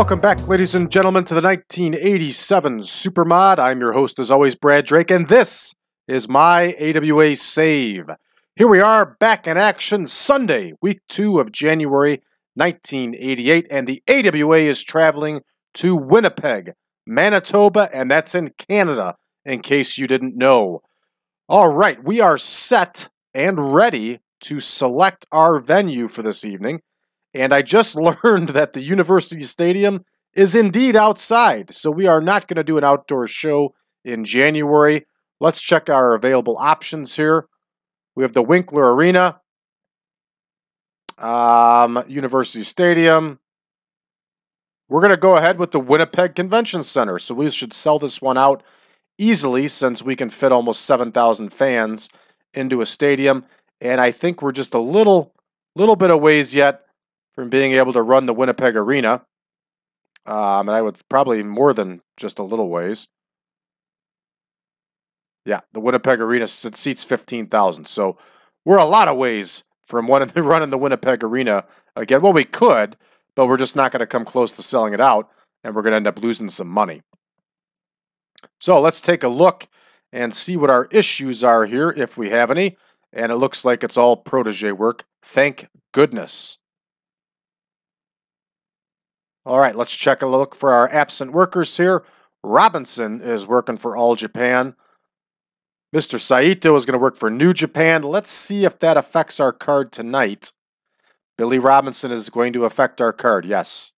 Welcome back, ladies and gentlemen, to the 1987 Supermod. I'm your host, as always, Brad Drake, and this is my AWA Save. Here we are, back in action, Sunday, week 2 of January 1988, and the AWA is traveling to Winnipeg, Manitoba, and that's in Canada, in case you didn't know. All right, we are set and ready to select our venue for this evening. And I just learned that the University Stadium is indeed outside, so we are not going to do an outdoor show in January. Let's check our available options here. We have the Winkler Arena, University Stadium. We're going to go ahead with the Winnipeg Convention Center, so we should sell this one out easily since we can fit almost 7,000 fans into a stadium. And I think we're just a little bit of ways yet from being able to run the Winnipeg Arena. And I would probably more than just a little ways. Yeah, the Winnipeg Arena seats 15,000. So we're a lot of ways from running the Winnipeg Arena again. Well, we could, but we're just not going to come close to selling it out, and we're going to end up losing some money. So let's take a look and see what our issues are here, if we have any. And it looks like it's all protege work. Thank goodness. All right, let's check a look for our absent workers here. Robinson is working for All Japan. Mr. Saito is going to work for New Japan. Let's see if that affects our card tonight. Billy Robinson is going to affect our card, yes.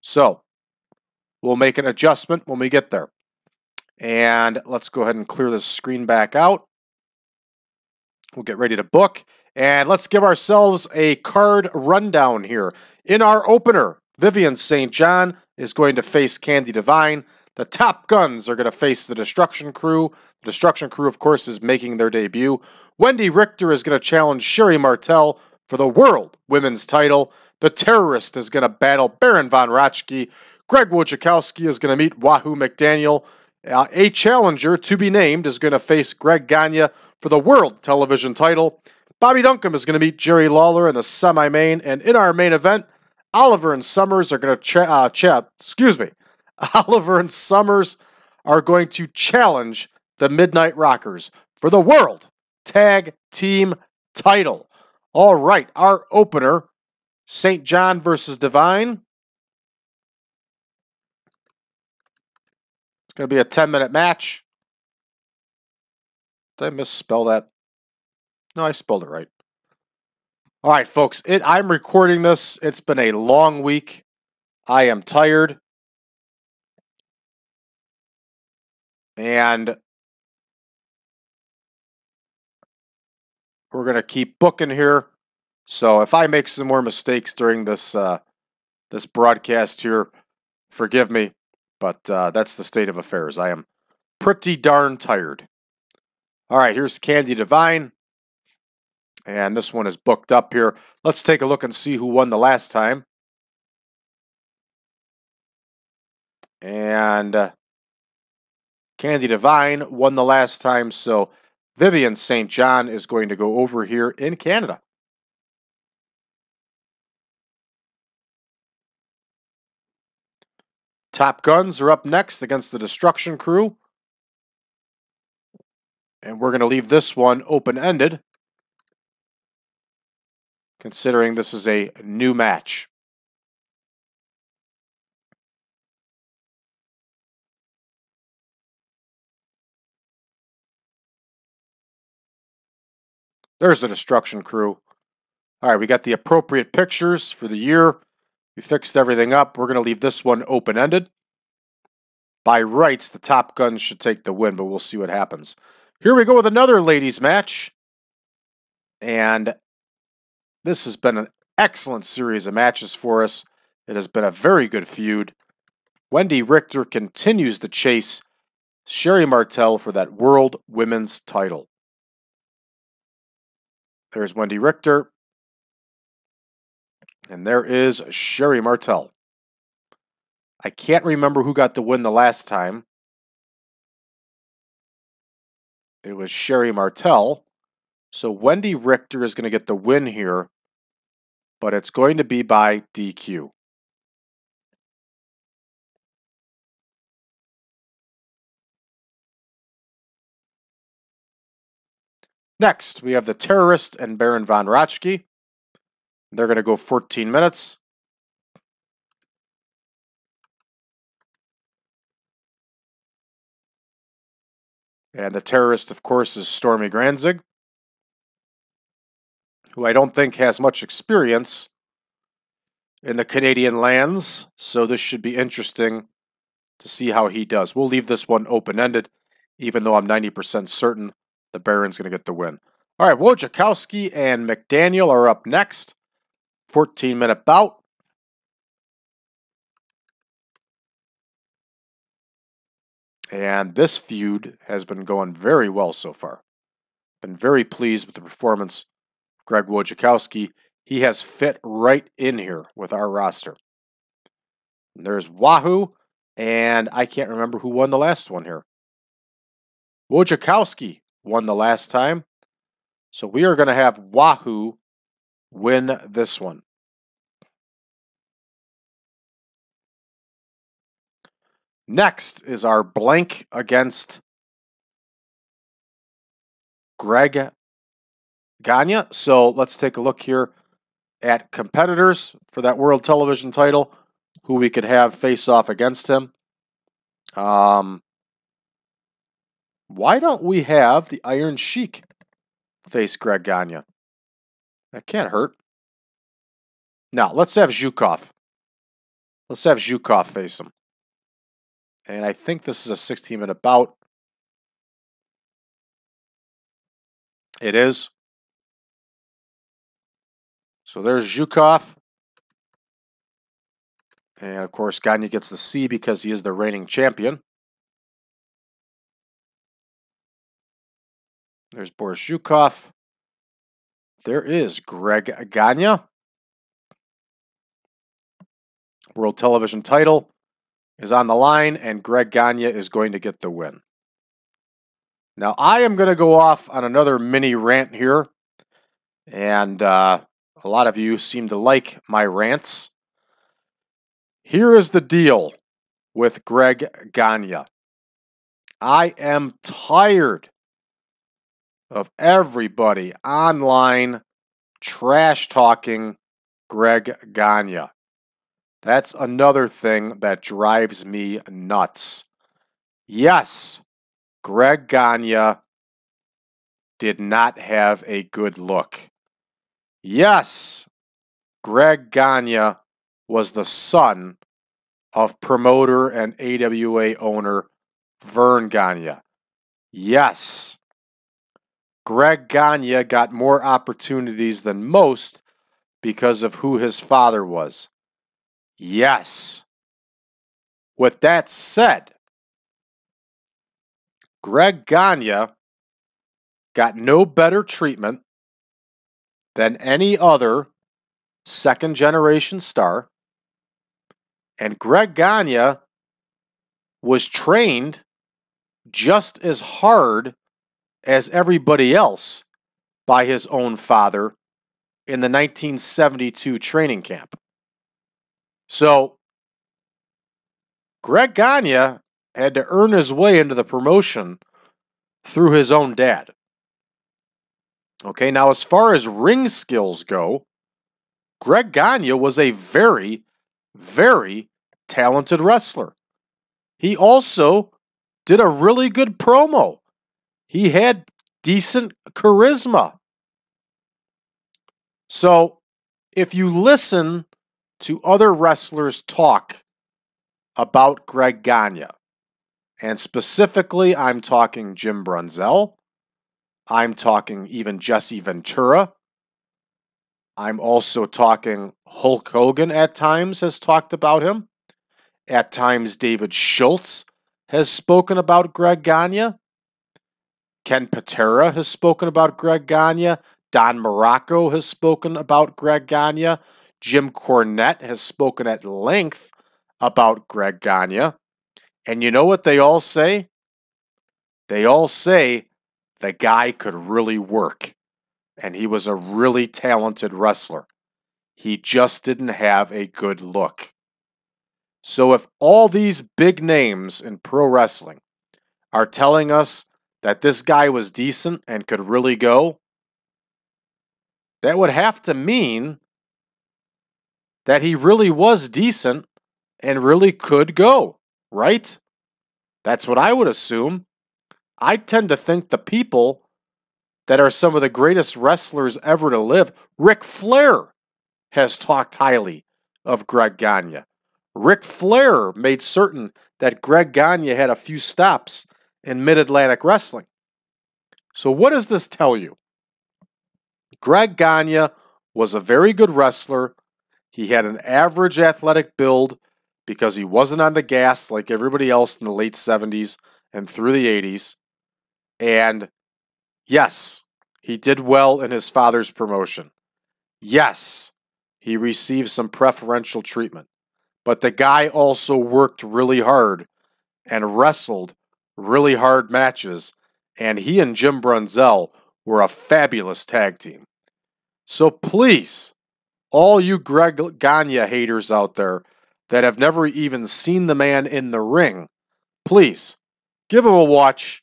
So, we'll make an adjustment when we get there. And let's go ahead and clear this screen back out. We'll get ready to book. And let's give ourselves a card rundown here. In our opener, Vivian St. John is going to face Candi Devine. The Top Guns are going to face the Destruction Crew. The Destruction Crew, of course, is making their debut. Wendy Richter is going to challenge Sherri Martel for the World Women's title. The Terrorist is going to battle Baron Von Raschke. Greg Wojciechowski is going to meet Wahoo McDaniel. A challenger to be named is going to face Greg Gagne for the World Television title. Bobby Duncum is going to meet Jerry Lawler in the semi-main, and in our main event, Oliver and Summers are going to Oliver and Summers are going to challenge the Midnight Rockers for the World Tag Team title. All right, our opener, St. John versus Devine. It's going to be a 10-minute match. Did I misspell that? No, I spelled it right. All right, folks, I'm recording this. It's been a long week. I am tired. And we're going to keep booking here. So if I make some more mistakes during this, this broadcast here, forgive me. But that's the state of affairs. I am pretty darn tired. All right, here's Candi Devine. And this one is booked up here. Let's take a look and see who won the last time. And Candi Devine won the last time, so Vivian St. John is going to go over here in Canada. Top Guns are up next against the Destruction Crew. And we're going to leave this one open-ended, considering this is a new match. There's the Destruction Crew. All right, we got the appropriate pictures for the year. We fixed everything up. We're going to leave this one open-ended. By rights, the Top Guns should take the win, but we'll see what happens. Here we go with another ladies' match. And this has been an excellent series of matches for us. It has been a very good feud. Wendy Richter continues to chase Sherri Martel for that World Women's title. There's Wendy Richter. And there is Sherri Martel. I can't remember who got the win the last time. It was Sherri Martel. So Wendy Richter is going to get the win here, but it's going to be by DQ. Next, we have the Terrorist and Baron Von Raschke. They're going to go 14 minutes. And the Terrorist, of course, is Stormy Granzig, who I don't think has much experience in the Canadian lands, so this should be interesting to see how he does. We'll leave this one open-ended, even though I'm 90% certain the Baron's going to get the win. All right, Wojciechowski and McDaniel are up next. 14-minute bout. And this feud has been going very well so far. Been very pleased with the performance of Greg Wojciechowski. He has fit right in here with our roster. And there's Wahoo, and I can't remember who won the last one here. Wojciechowski won the last time, so we are going to have Wahoo win this one. Next is our blank against Greg Gagne. So let's take a look here at competitors for that World Television title, who we could have face off against him. Why don't we have the Iron Sheik face Greg Gagne? That can't hurt. Now, let's have Zhukov. Let's have Zhukov face him. And I think this is a 16-minute bout. It is. So there's Zhukov. And, of course, Gagne gets the C because he is the reigning champion. There's Boris Zhukov. There is Greg Gagne. World Television title is on the line, and Greg Gagne is going to get the win. Now, I am going to go off on another mini rant here, and a lot of you seem to like my rants. Here is the deal with Greg Gagne. I am tired of everybody online trash-talking Greg Gagne. That's another thing that drives me nuts. Yes, Greg Gagne did not have a good look. Yes, Greg Gagne was the son of promoter and AWA owner Vern Gagne. Yes, Greg Gagne got more opportunities than most because of who his father was. Yes. With that said, Greg Gagne got no better treatment than any other second-generation star, and Greg Gagne was trained just as hard as everybody else by his own father in the 1972 training camp. So, Greg Gagne had to earn his way into the promotion through his own dad. Okay, now as far as ring skills go, Greg Gagne was a very, very talented wrestler. He also did a really good promo. He had decent charisma. So, if you listen to other wrestlers talk about Greg Gagne, and specifically I'm talking Jim Brunzell, I'm talking even Jesse Ventura, I'm also talking Hulk Hogan at times has talked about him, at times David Schultz has spoken about Greg Gagne, Ken Patera has spoken about Greg Gagne, Don Morocco has spoken about Greg Gagne, Jim Cornette has spoken at length about Greg Gagne. And you know what they all say? They all say the guy could really work. And he was a really talented wrestler. He just didn't have a good look. So if all these big names in pro wrestling are telling us that this guy was decent and could really go, that would have to mean that he really was decent and really could go, right? That's what I would assume. I tend to think the people that are some of the greatest wrestlers ever to live, Ric Flair has talked highly of Greg Gagne. Ric Flair made certain that Greg Gagne had a few stops in Mid-Atlantic Wrestling. So what does this tell you? Greg Gagne was a very good wrestler. He had an average athletic build because he wasn't on the gas like everybody else in the late 70s and through the 80s. And yes, he did well in his father's promotion. Yes, he received some preferential treatment. But the guy also worked really hard and wrestled really hard matches, and he and Jim Brunzell were a fabulous tag team. So please, all you Greg Gagne haters out there that have never even seen the man in the ring, please give him a watch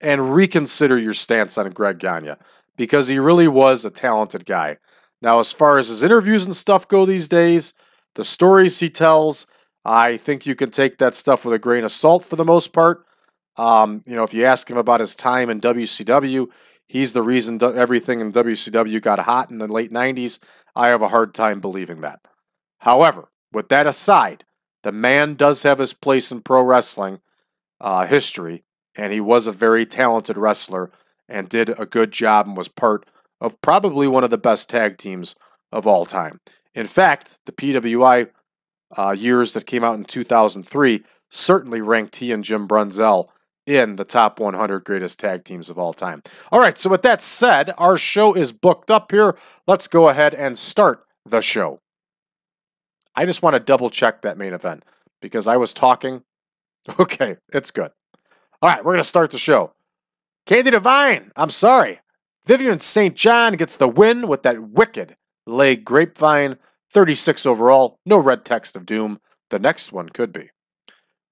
and reconsider your stance on Greg Gagne, because he really was a talented guy. Now, as far as his interviews and stuff go these days, the stories he tells, I think you can take that stuff with a grain of salt for the most part. You know, if you ask him about his time in WCW, he's the reason everything in WCW got hot in the late 90s. I have a hard time believing that. However, with that aside, the man does have his place in pro wrestling history, and he was a very talented wrestler and did a good job and was part of probably one of the best tag teams of all time. In fact, the PWI years that came out in 2003 certainly ranked he and Jim Brunzell in the top 100 greatest tag teams of all time. All right, so with that said, our show is booked up here. Let's go ahead and start the show. I just want to double check that main event because I was talking. Okay, it's good. All right, we're going to start the show. Candi Devine, Vivian St. John gets the win with that wicked leg grapevine, 36 overall, no red text of doom. The next one could be.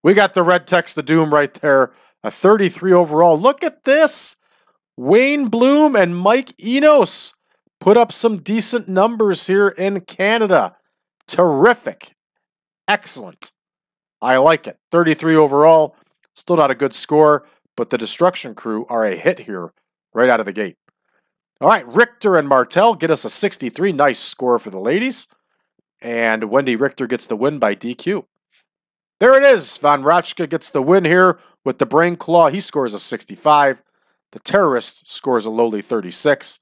We got the red text of doom right there, a 33 overall. Look at this. Wayne Bloom and Mike Enos put up some decent numbers here in Canada. Terrific. Excellent. I like it. 33 overall, still not a good score, but the Destruction Crew are a hit here right out of the gate. All right, Richter and Martel get us a 63. Nice score for the ladies. And Wendy Richter gets the win by DQ. There it is. Von Raschke gets the win here with the brain claw. He scores a 65. The Terrorist scores a lowly 36.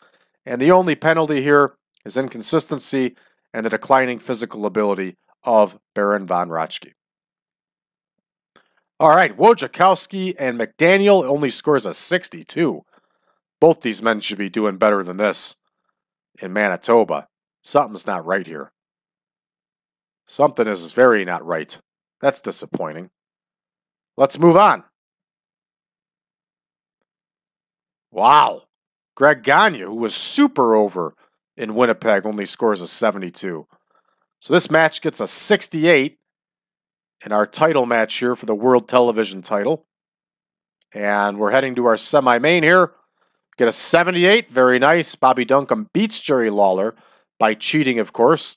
And the only penalty here is inconsistency and the declining physical ability of Baron Von Raschke. All right, Wojciechowski and McDaniel only scores a 62. Both these men should be doing better than this in Manitoba. Something's not right here. Something is very not right. That's disappointing. Let's move on. Wow. Greg Gagne, who was super over in Winnipeg, only scores a 72. So this match gets a 68 in our title match here for the World Television title. And we're heading to our semi-main here. Get a 78, very nice. Bobby Duncum beats Jerry Lawler by cheating, of course.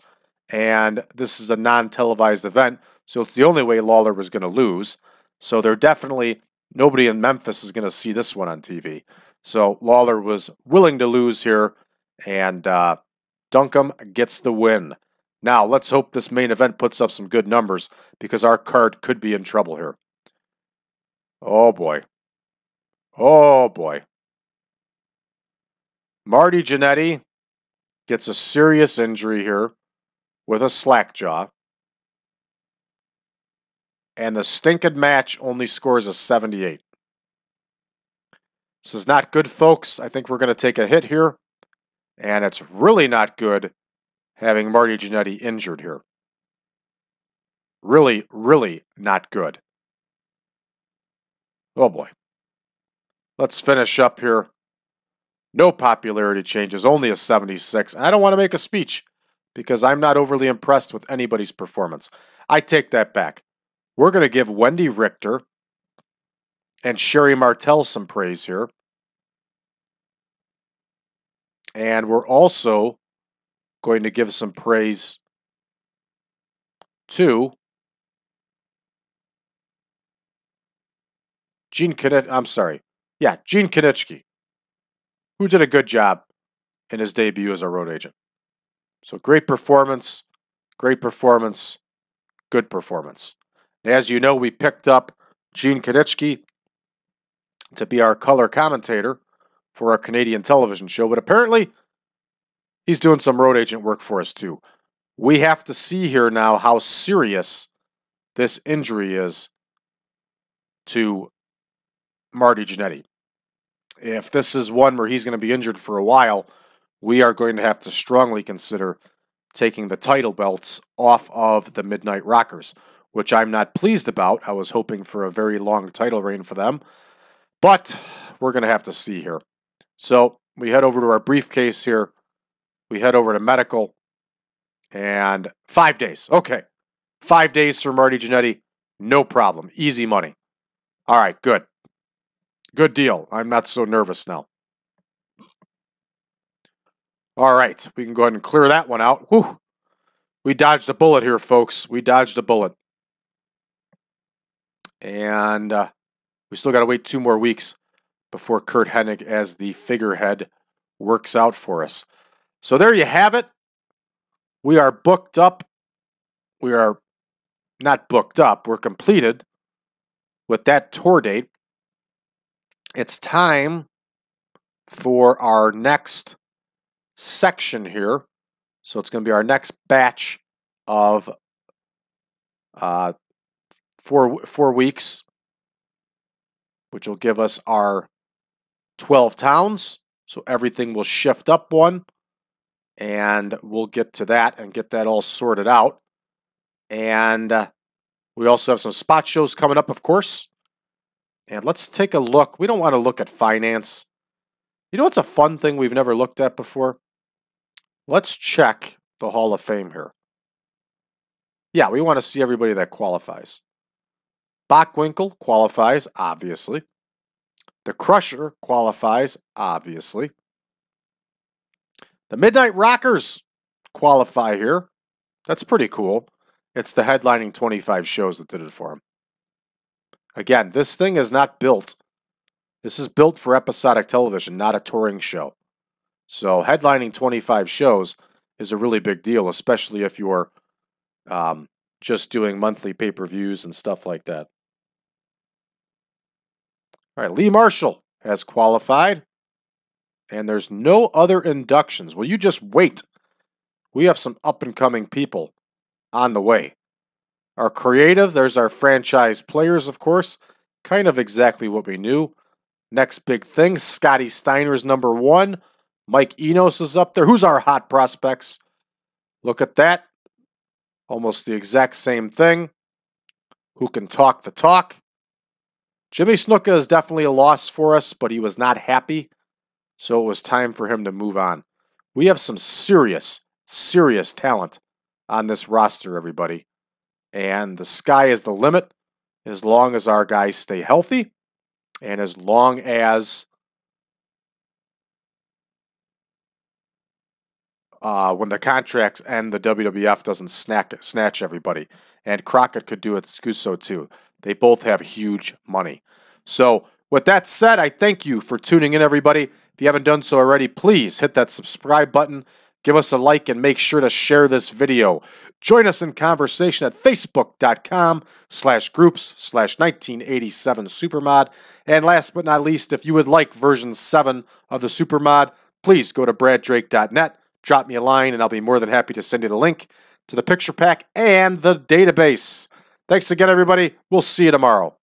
And this is a non-televised event, so it's the only way Lawler was going to lose. So they're definitely, nobody in Memphis is going to see this one on TV. So Lawler was willing to lose here, and Duncum gets the win. Now, let's hope this main event puts up some good numbers, because our card could be in trouble here. Oh, boy. Oh, boy. Marty Jannetty gets a serious injury here with a slack jaw. And the stinking match only scores a 78. This is not good, folks. I think we're going to take a hit here. And it's really not good having Marty Jannetty injured here. Really, really not good. Oh, boy. Let's finish up here. No popularity changes, only a 76. I don't want to make a speech because I'm not overly impressed with anybody's performance. I take that back. We're going to give Wendy Richter and Sherri Martel some praise here. And we're also going to give some praise to Gene Kanitschke. I'm sorry. Yeah, Gene Kanitschke, who did a good job in his debut as a road agent. So great performance, good performance. And as you know, we picked up Gene Kanitschke to be our color commentator for our Canadian television show, but apparently he's doing some road agent work for us too. We have to see here now how serious this injury is to Marty Jannetty. If this is one where he's going to be injured for a while, we are going to have to strongly consider taking the title belts off of the Midnight Rockers, which I'm not pleased about. I was hoping for a very long title reign for them, but we're going to have to see here. So we head over to our briefcase here. We head over to medical. And 5 days. Okay. 5 days for Marty Jannetty. No problem. Easy money. All right. Good. Good deal. I'm not so nervous now. All right. We can go ahead and clear that one out. Whew. We dodged a bullet here, folks. We dodged a bullet. And we still got to wait 2 more weeks before Kurt Hennig as the figurehead works out for us. So there you have it. We are booked up. We are not booked up. We're completed with that tour date. It's time for our next section here. So it's going to be our next batch of 4 weeks, which will give us our 12 towns. So everything will shift up one. And we'll get to that and get that all sorted out. And we also have some spot shows coming up, of course. And let's take a look. We don't want to look at finance. You know what's a fun thing we've never looked at before? Let's check the Hall of Fame here. Yeah, we want to see everybody that qualifies. Bockwinkel qualifies, obviously. The Crusher qualifies, obviously. The Midnight Rockers qualify here. That's pretty cool. It's the headlining 25 shows that did it for him. Again, this thing is not built. This is built for episodic television, not a touring show. So headlining 25 shows is a really big deal, especially if you're just doing monthly pay-per-views and stuff like that. All right, Lee Marshall has qualified. And there's no other inductions. Well, you just wait. We have some up-and-coming people on the way. Our creative, there's our franchise players, of course. Kind of exactly what we knew. Next big thing, Scotty Steiner's #1. Mike Enos is up there. Who's our hot prospects? Look at that. Almost the exact same thing. Who can talk the talk? Jimmy Snuka is definitely a loss for us, but he was not happy. So it was time for him to move on. We have some serious, serious talent on this roster, everybody. And the sky is the limit as long as our guys stay healthy and as long as when the contracts end, the WWF doesn't snatch everybody. And Crockett could do it so too. They both have huge money. So with that said, I thank you for tuning in, everybody. If you haven't done so already, please hit that subscribe button, give us a like, and make sure to share this video. Join us in conversation at facebook.com/groups/1987Supermod. And last but not least, if you would like version 7 of the Supermod, please go to braddrake.net, drop me a line, and I'll be more than happy to send you the link to the picture pack and the database. Thanks again, everybody. We'll see you tomorrow.